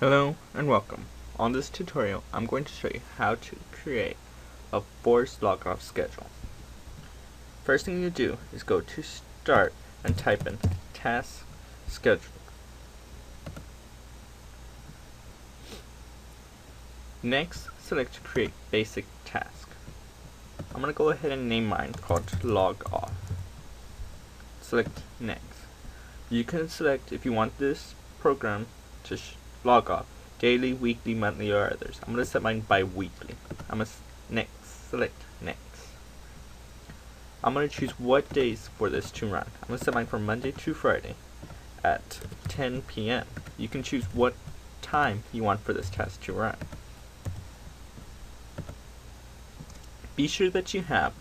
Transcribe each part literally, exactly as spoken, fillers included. Hello and welcome. On this tutorial, I'm going to show you how to create a forced log-off schedule. First thing you do is go to Start and type in Task Scheduler. Next, select Create Basic Task. I'm going to go ahead and name mine called Log Off. Select Next. You can select if you want this program to log off daily, weekly, monthly, or others. I'm going to set mine bi-weekly. I'm going to next, select next. I'm going to choose what days for this to run. I'm going to set mine from Monday to Friday at ten P M You can choose what time you want for this task to run. Be sure that you have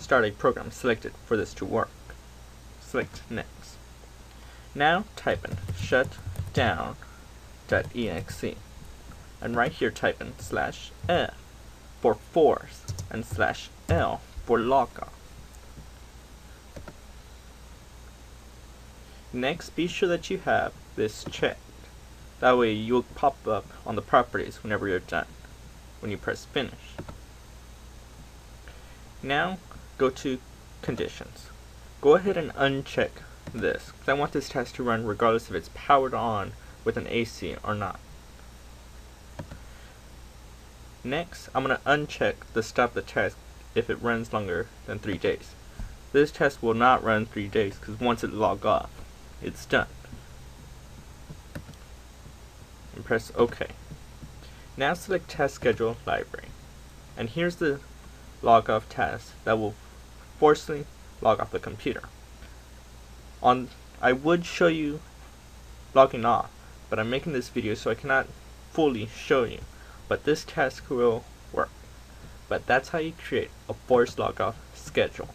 started a program selected for this to work. Select next. Now type in shut down .exe and right here type in slash F for force and slash L for log off. Next, be sure that you have this checked. That way you'll pop up on the properties whenever you're done when you press finish. Now go to conditions. Go ahead and uncheck this because I want this task to run regardless if it's powered on with an A C or not. Next, I'm going to uncheck the stop the task if it runs longer than three days. This task will not run three days because once it logs off, it's done. And press OK. Now select Task Schedule Library. And here's the log off task that will forcibly log off the computer. On, I would show you logging off, but I'm making this video so I cannot fully show you, but this task will work. But that's how you create a forced log off schedule.